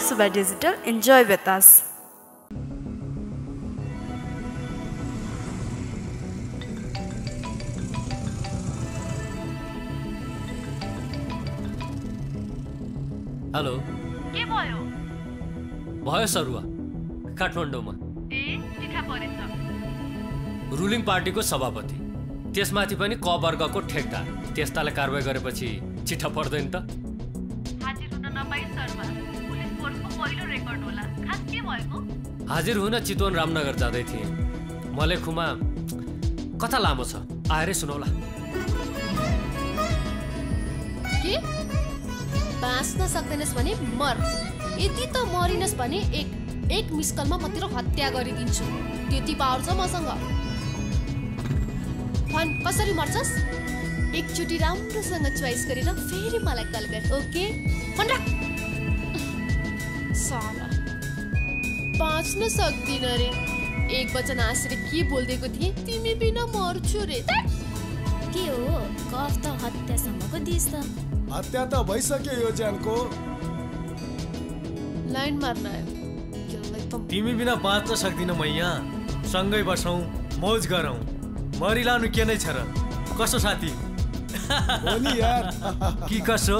Subah Digital. Enjoy with us. Hello के भयो भयो सरुवा काठमाडौँमा ए देखा परेछ रुलिङ पार्टीको सभापति त्यसमाथि पनि क वर्गको ठेक्का त्यस्ताले कारबाही गरेपछि चिठा पर्दैन त हाजिर हुन नपाई सरुवा पुलिस फोर्सको पहिलो रेकर्ड होला खास के भएको हाजिर हुन चितवन रामनगर जादै थिए मलेखुमा कथा लामो छ आएर सुनौला के बाँच्न सक्दैनस् भने मर यति त मरिनस् भने एक एक मिस्कलमा म तेरो हत्या गरिदिन्छु त्यति पावर छ मसँग भन कसरी मर्छस् एकचोटी राम्रोसँग चोइस गरेर फेरि मलाई कल गर ओके भन राख साला बाँच्न सक्दिन रे एक वचन आश्रय के बोल्दैको थिए तिमी बिना मर्छु रे के हो गफ त हत्यासम्मको देश त हत्या त भइसक्यो यो ज्यानको लाइन मार्न आयो तिमी बिना बाँच्न सक्दिन मैया सँगै बसौं मौज गरौं मरिलानु के नै छ र कसो साथी बोली यार की कसो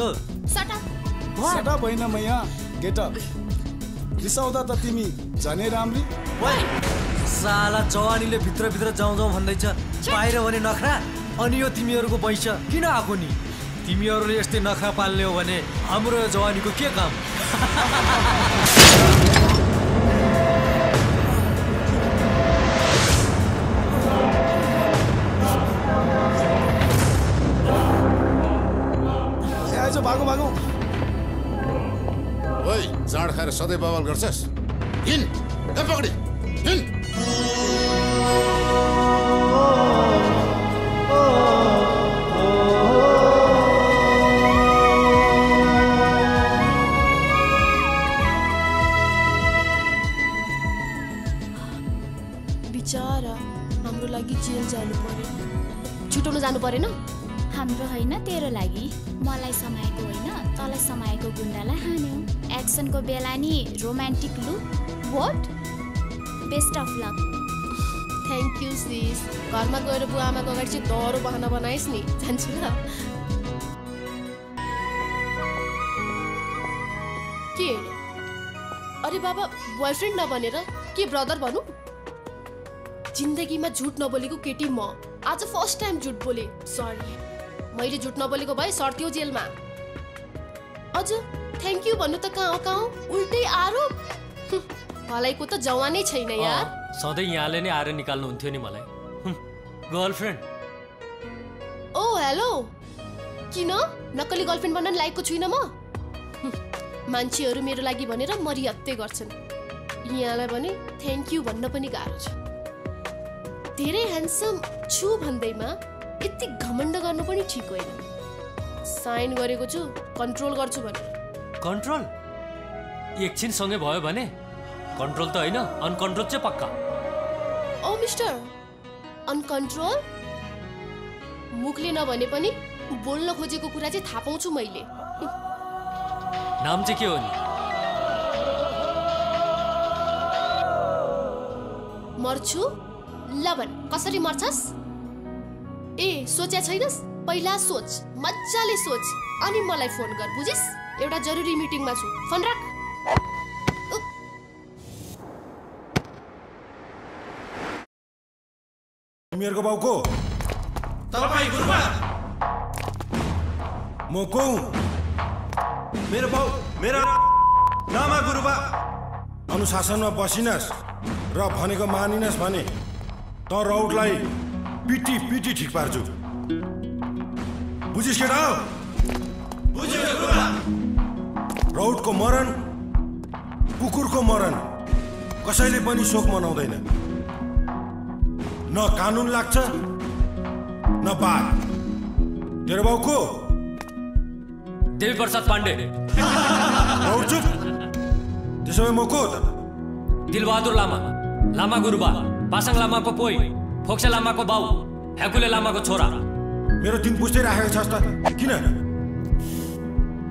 सटा भएन मैया गेट अप रिसाउँदा त तिमी झनै राम्री ओइ साला जवानीले भित्र भित्र जाउँ जाउँ भन्दै छ बाहिर भने नखरा अनि यो तिमीहरुको बैस किन आको नि तिमीहरुले यस्तै नखरा पाल्ने हो भने हाम्रो जवानीको के काम आइज भागो भागो ओइ जाड खाएर सधैँ बवाल गर्छस् हिन ए पकडी हिन हाम्रो हैन तेरो लागि मलाई समाएको हैन तलाई समाएको गुण्डालाई हान्यौ एक्सन को बेला नि romantic look what best of luck thank you sis घरमा गएर बुवा आमाको अगाडि चाहिँ डरो बहाना बनाइस् नि जान्छु ल के अरे बाबा बॉयफ्रेन्ड नबनेर के ब्रदर भन्नु जिन्दगीमा झुट नबोलेको केटी म आज फर्स्ट टाइम झुट बोले सरी मैले झुट नबोलेको भए सर्थियो जेलमा अझ थ्यांक यू भन्नु त कहाँ उल्टै आरोप भलाईको त जवानै छैन यार सधैँ यहाँले नै आरे निकाल्नु हुन्थ्यो नि मलाई गर्लफ्रेन्ड ओ हेलो किन नकली गर्लफ्रेन्ड बन्न लायकको छुइन म मान्छेहरु मेरो लागि भनेर मरिहत्ते गर्छन् यहाँलाई भने थ्यांक यू भन्न पनि गाह्रो छ धेरै ह्यान्डसम छु भन्दैमा यति घमण्ड गर्नु पनि ठीक होइन साइन गरेको छु कन्ट्रोल गर्छु भने कन्ट्रोल एकछिन सँगै भयो भने कन्ट्रोल त हैन अनकन्ट्रोल चाहिँ पक्का ओ मिस्टर अनकन्ट्रोल मुखले नभने पनि बोल्न खोजेको कुरा चाहिँ थाहा पाउँछु मैले नाम चाहिँ के हो नि मर्छु लवन कसरी मर्छस् ए सोचे छैनस् पहिला सोच मज्जाले सोच अनि मलाई फोन गर बुझिस एउटा जरुरी मिटिङमा छु फोन राख तिमीहरुको बाउको तपाई गुरुमा म को मेरो बाउ मेरो नामा गुरुबा अनुशासनमा बसिनस् र भनेको मानिनस् भने त राउटलाई पिटी पिटी ठीक पार्छु बुझिस् केटा बुझ्यो गुरुबा राउटको मरण कुकुरको मरण कसैले पनि शोक मनाउँदैन न कानुन लाग्छ न बाघ तेरो बाउको देवी प्रसाद पाण्डे राउट चुप त्यसो भए म को त दिलबहादुर लामा लामा गुरुबा पासाङ लामाको पोइ फोक्सा लामाको बाउ ह्याकुले लामाको छोरा मेरो दिन बुझ्दै राखेको छस् त किन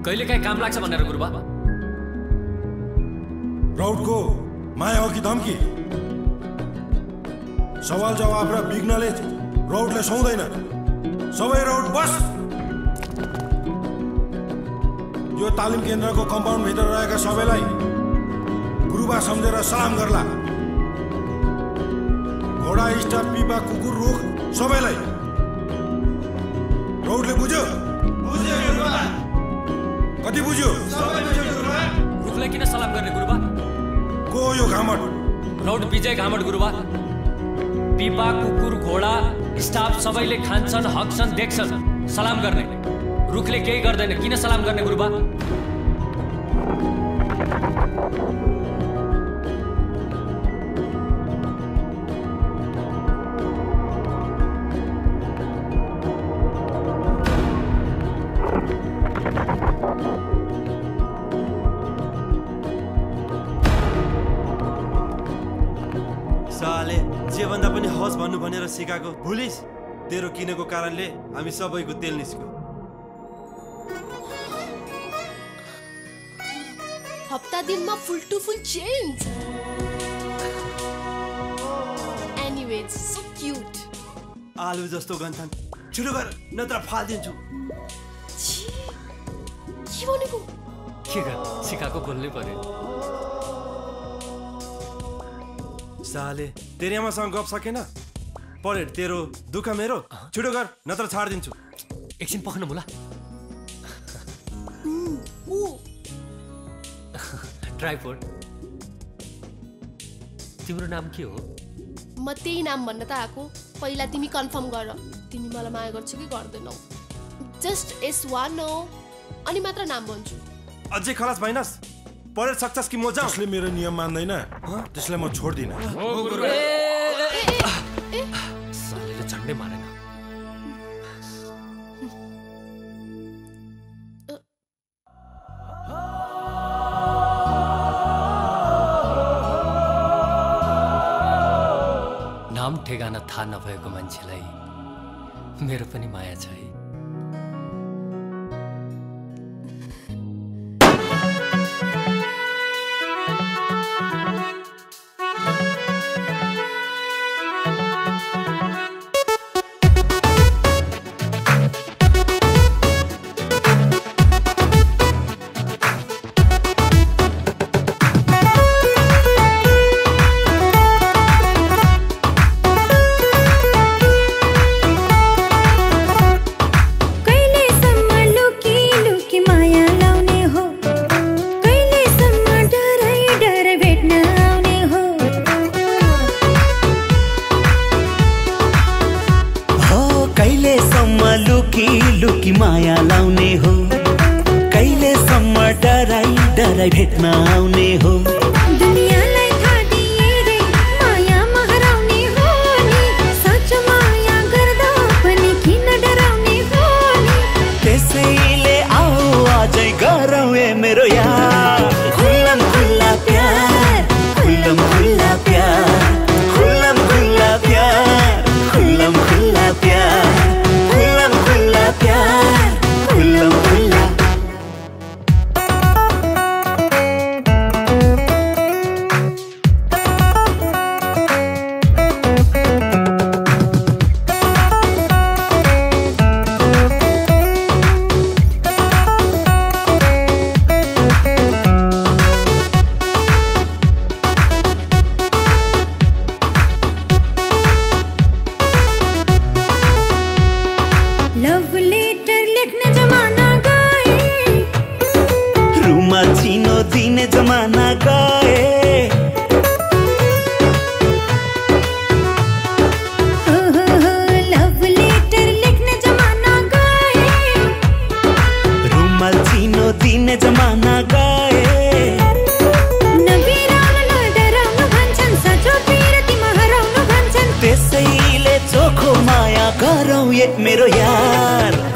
कहिलेकाहीँ काम लाग्छ भनेर गुरुबा राउट को माया हो कि धम्की सवाल जवाब र बिग्नले राउटले सुन्दैन सबै राउट बस यो तालिम केन्द्रको कम्पाउन्ड भित्र रहेका सबैलाई गुरुबा सम्झेर सलाम गर्ला घोडा स्टाफ पिपा कुकुर रुख सबैलाई राउटले बुझ्यो बुझ्यो गुरुबा कति बुझ्यो सबै बुझ्यो गुरुबा रुखले किन सलाम गर्ने गुरुबा को यो घामट राउट विजय घामट गुरुबा पिपा कुकुर घोडा स्टाफ सबैले खान्छन् हक्छन् देख्छन् सलाम गर्ने रुखले केही गर्दैन किन सलाम गर्ने गुरुबा सिकाको पुलिस तेरो किनेको कारणले हामी सबैको तेल निस्क्यो। हप्ता दिनमा full to full change. Anyways so cute. आलु जस्तो गन्थन छिटो गर नत्र फाल्दिन्छु। छी के भनेको? के गर सिकाको बोल्नै पर्यो। साले तेरे आमासँग गफ सकेन? परेड तेरो दुःख मेरो छिटो गर नत्र छाड दिन्छु एकछिन पक्नु होला उ ट्राइपोड तिम्रो नाम के हो म त्यही नाम भन्न त आको पहिला तिमी कन्फर्म गर तिमी मलाई माया गर्छौ कि गर्दैनौ जस्ट एस वान हो अनि मात्र नाम भन्छु अझै खलास भइनस् परेड सक्छस् कि म जाऊ त्यसले मेरो नियम मान्दैन त्यसले म छोड्दिन हो गुरु झन्डै मारेन नाम ठेगाना थाहा नभएको मान्छेलाई मेरो पनि माया छ है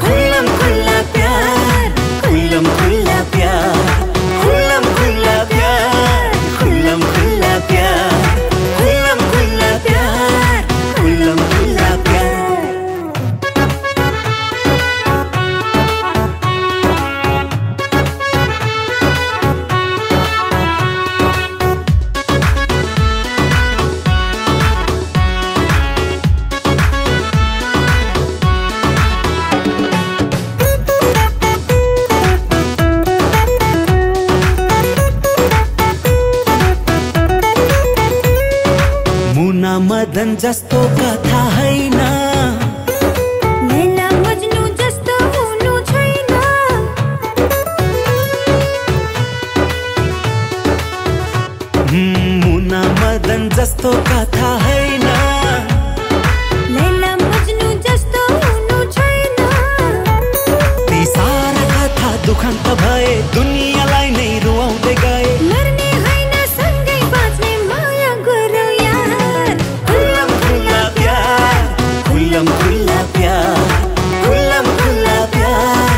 खुल्ला प्यार खुल्ला खुल्ला नैनम जस्तो कथा हैन मुना मदन जस्तो कथा हैन दुखन्त भए दुनियालाई नै रुवाउँदै गए मर्ने हैन सँगै बाँच्ने माया गरौ यार खुल्लम खुल्ला प्यार खुल्लम खुल्ला प्यार खुल्लम खुल्ला प्यार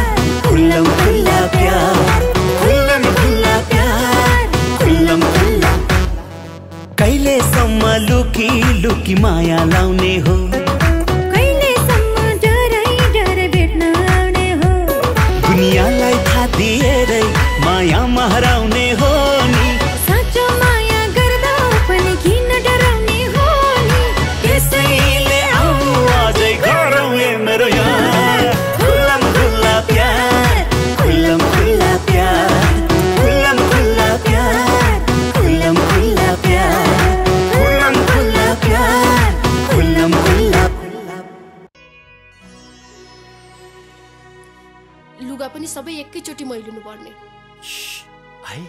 खुल्लम खुल्ला प्यार खुल्लम खुल्ला प्यार खुल्लम खुल्ला कहिले सम्म लुकी लुकी माया लाउने हो दुनियालाई था दिएरै माया महराउने हो नि साँचो माया गर्दा पनि किन डराउने हो नि त्यसैले आऊ अझै गरौँ ए मेरो यार खुल्लम खुल्ला प्यार खुल्लम खुल्ला प्यार खुल्लम खुल्ला प्यार खुल्लम खुल्ला प्यार खुल्लम खुल्ला प्यार खुल्लम खुल्ला लुगा पनि सबै एकैचोटी मैलिनु पर्ने है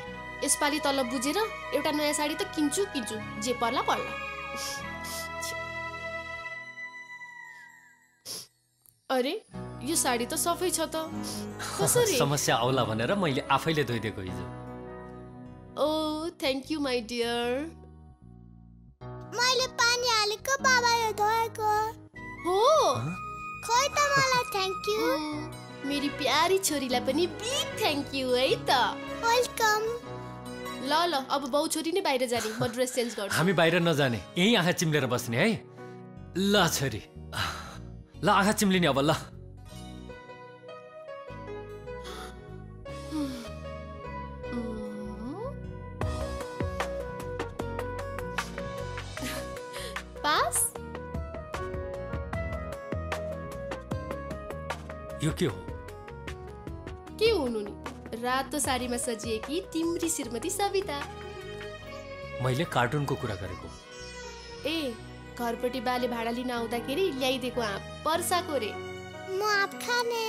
यसपाली तलब बुझेर एउटा नयाँ साडी त किन्छु किन्छु जे पर्ला पर्ला अरे यो साडी त सफै छ त कसरी समस्या आउला भनेर मैले आफैले धोइदिएको हिजो oh thank you my dear मैले पानी हालेको बाबाले धोएको हो खै त मलाई थ्यांक यू मेरी प्यारी छोरीलाई पनि बिग थ्यांक यू है त वेलकम ल ल अब बाउ छोरी नै बाहिर जाने म ड्रेस चेन्ज गर्छु हामी बाहिर नजाने यही आँखा चिम्लेर बस्ने है ल छोरी ल आँखा चिम्लिने अब ल पास यो के हो के हुनुनी रातो सारीमा सजिएकी तिम्री श्रीमती सविता मैले कार्टुनको कुरा गरेको ए घरपटी बाले भाडा लिन आउँदाखेरि ल्याइदेको आँप पर्साको रे म आँप खाने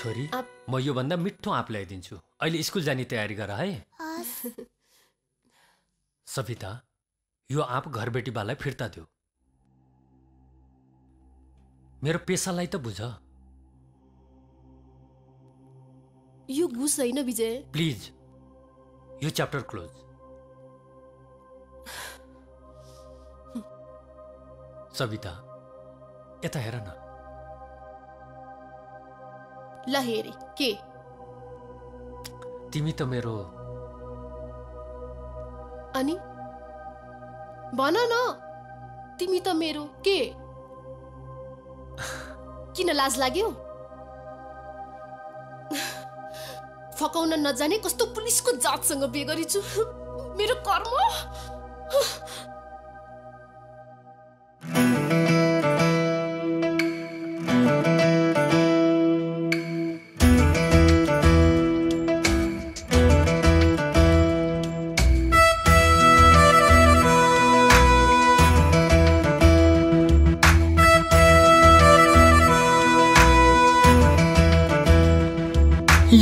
छोरी म यो भन्दा मिठो आँप ल्याइदिन्छु अहिले स्कुल जाने तयारी गर है सविता यो आँप घरबेटी बालाई फिर्ता दियो मेरो पेसालाई त बुझ यो घुस हैन विजय प्लिज यो च्याप्टर क्लोज सविता यता हेर न ल हेरे के तिमी त मेरो अनि भन न तिमी त मेरो के किन लाज लाग्यो फकाउन नजाने कस्तो पुलिसको जातसँग बिहे गरिछु मेरो कर्म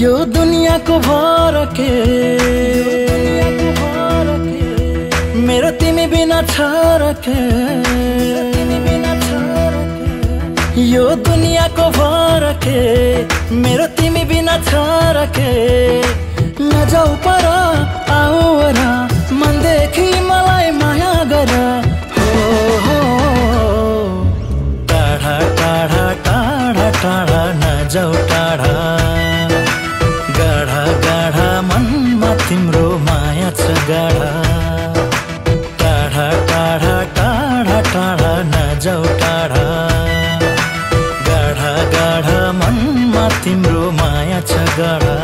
यो दुनिया को भार के मेरो तिमी बिना छार के यो दुनिया को भार के मेरो तिमी बिना छार के लजाऊ पर आओरा मन देखी मलाई माया गर हो टाढा टाढा टाढा टाढा नजाऊ टाढा तिम्रो माया छ गाढा टाढा टाढा टाढा टाढा नजाऊ टाढा गाढा गाढा मनमा तिम्रो माया छ गाढा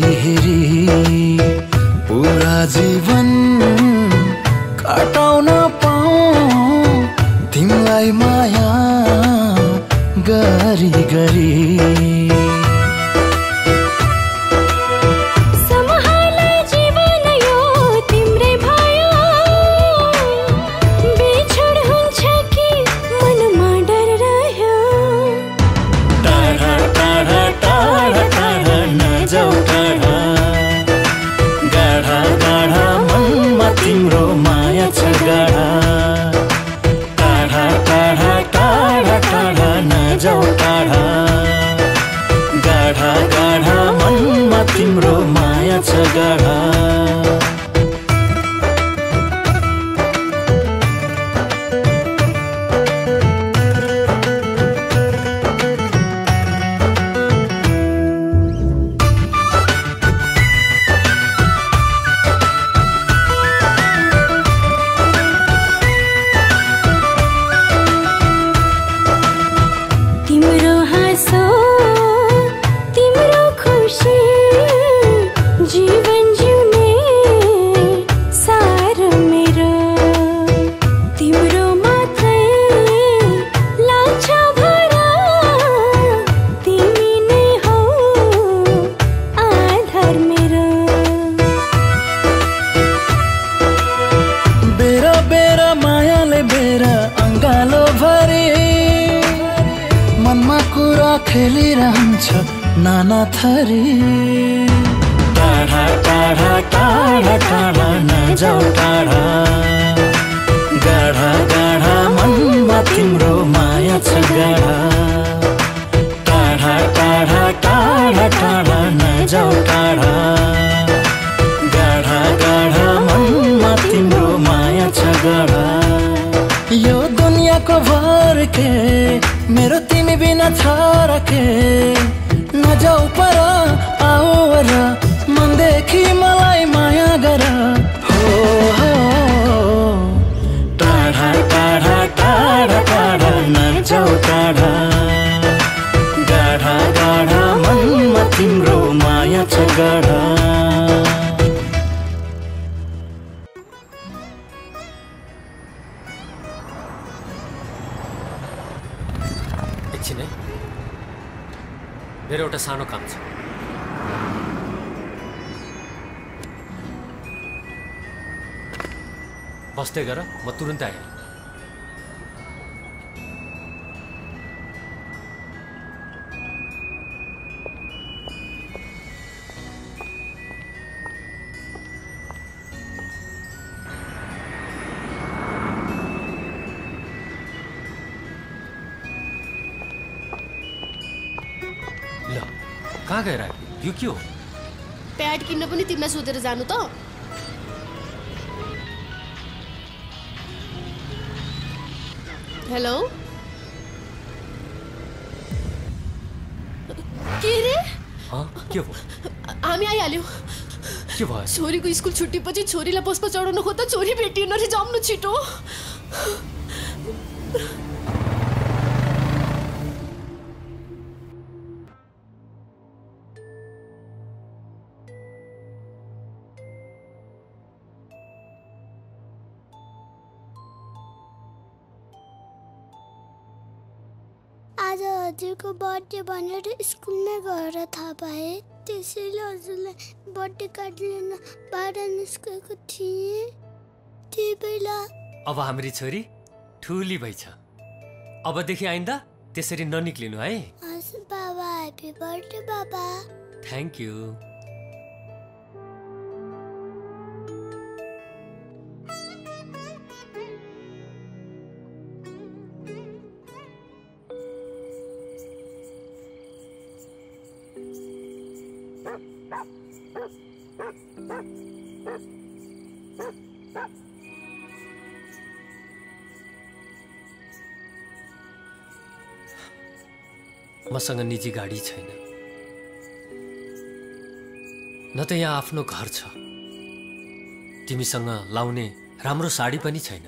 फेरि पूरा जीवन काटाउन पाऊँ तिमलाई माया गरी गरी। तिम्रो माया छ गाढा। कहाँ गएर यो के हो? प्याड किन्न पनि तिमीलाई सोधेर जानु त। हेलो के रे? के हो? हामी आइहाल्यौ। के भयो? छोरीको स्कुल छुट्टीपछि छोरीलाई बसमा चढाउन खोज्दा छोरी भेटिएन रे। जम्नु छिटो। हजुरको बर्थडे भनेर स्कुलमै गएर थाहा पाएँ, त्यसैले हजुरलाई बर्थडे कार्ड लिन बाहिर निस्केको थिएँ। त्यही बेला अब हाम्रो छोरी ठुली भइछ, अबदेखि आइन्दा त्यसरी ननिक्लिनु है। हजुर बाबा, ह्यापी बर्थडे बाबा। Thank you. मसँग निजी गाडी छैन, न त यहाँ आफ्नो घर छ। तिमीसँग लाउने राम्रो साडी पनि छैन।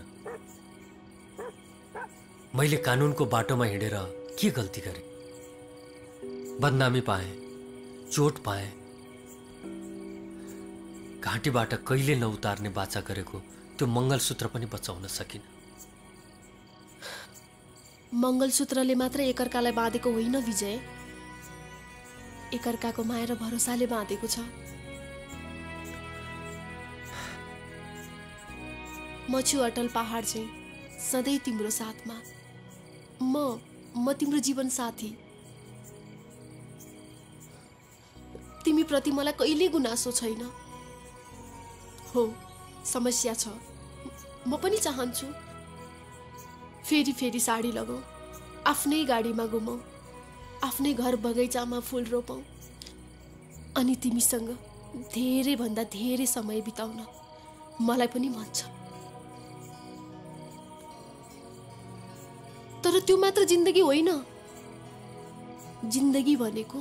मैले कानूनको बाटोमा हिँडेर के गल्ती गरेँ? बदनामी पाएँ, चोट पाएँ, घाँटीबाट कहिले नउतार्ने बाचा गरेको त्यो मंगलसूत्र पनि बचाउन सकिन। मंगलसूत्रले मात्र एकअर्कालाई बाँधेको होइन विजय, एकअर्काको माया र भरोसाले बाँधेको छ। म छु अटल पहाड चाहिँ सधैँ तिम्रो साथमा, म तिम्रो जीवन साथी। तिमी प्रति मलाई कहिले गुनासो छैन। हो समस्या छ, म पनि चाहन्छु फेरि फेरि साडी लगाऊ, आफ्नै गाडीमा घुमाऊ, आफ्नै घर बगैँचामा फूल रोपौं अनि तिमीसँग धेरै भन्दा धेरै समय बिताउन मलाई पनि मन छ। तर त्यो मात्र जिन्दगी होइन, जिन्दगी भनेको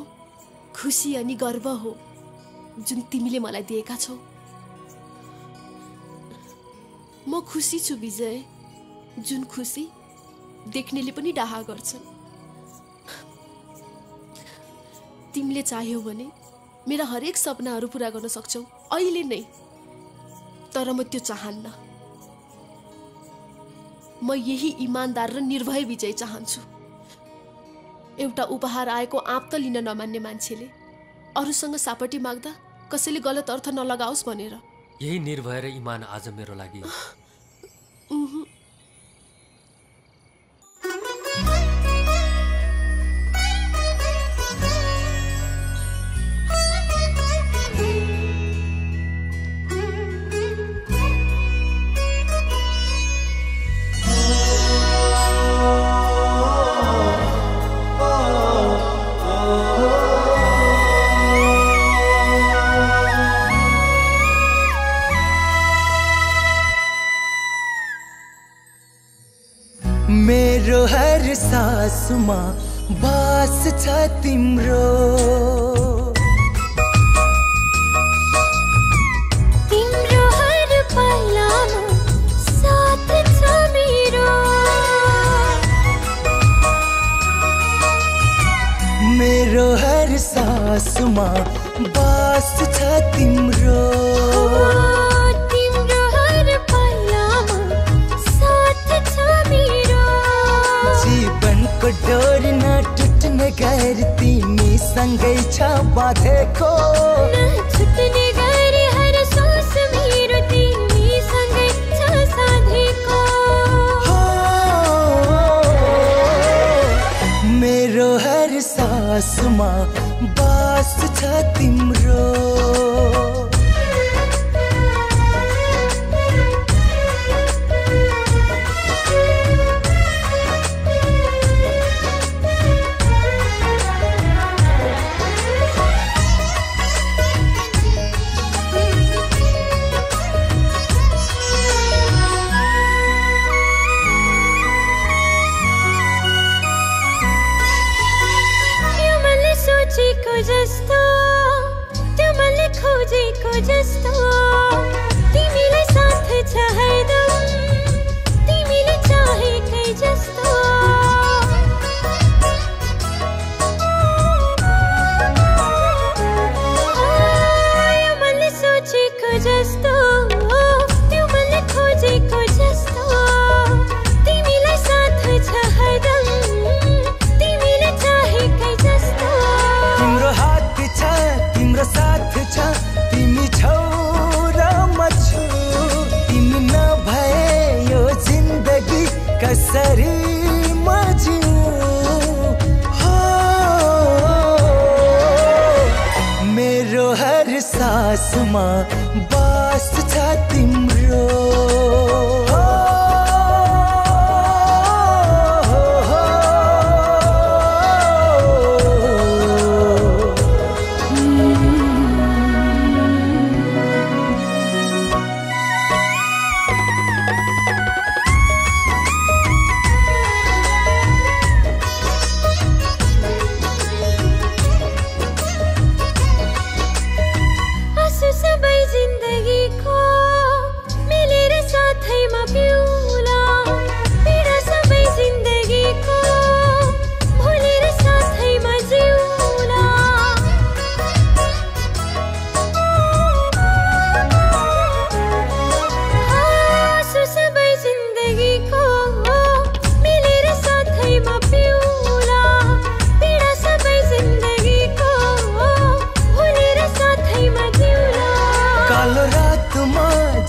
खुशी अनि गर्व हो जुन तिमीले मलाई दिएका छौ। म खुशी छु विजय, जुन खुशी देख्नेले पनि डाहा गर्छन्। तिमीले चाह्यौ भने मेरा हरेक सपनाहरू पूरा गर्न सक्छौ अहिले नै, तर म त्यो चाहन्न। म यही इमानदार र निर्भय विजय चाहन्छु। एउटा उपहार आएको आँप त लिन नमान्ने मान्छेले अरूसँग सापटी माग्दा कसैले गलत अर्थ नलगाओस् भनेर। यही निर्भय र इमान आज मेरो लागि। सासुमा बास छ तिम्रो, तिम्रो हर पाइलामा साथ छ मेरो। मेरो हर सासुमा बास छ तिम्रो। डोर न टुटने गैर तिमी सँगै छ बाँधेको, न छुट्ने गैर हर सास मेरो तिमी सँगै छ साधेको। मेरो हर सासमा बास छ तिम्रो।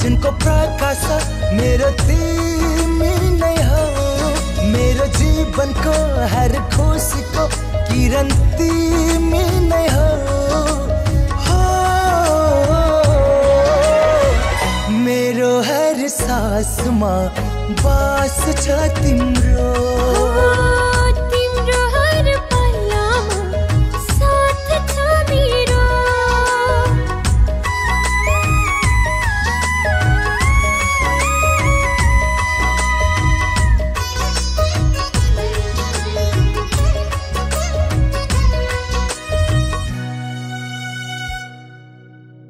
जिनको प्रकाश मेरा नहीं हो, मेरा जीवन को हर खुशी को किरण में नहीं हो, मेरो हर सांस मां बास छ तिम्रो।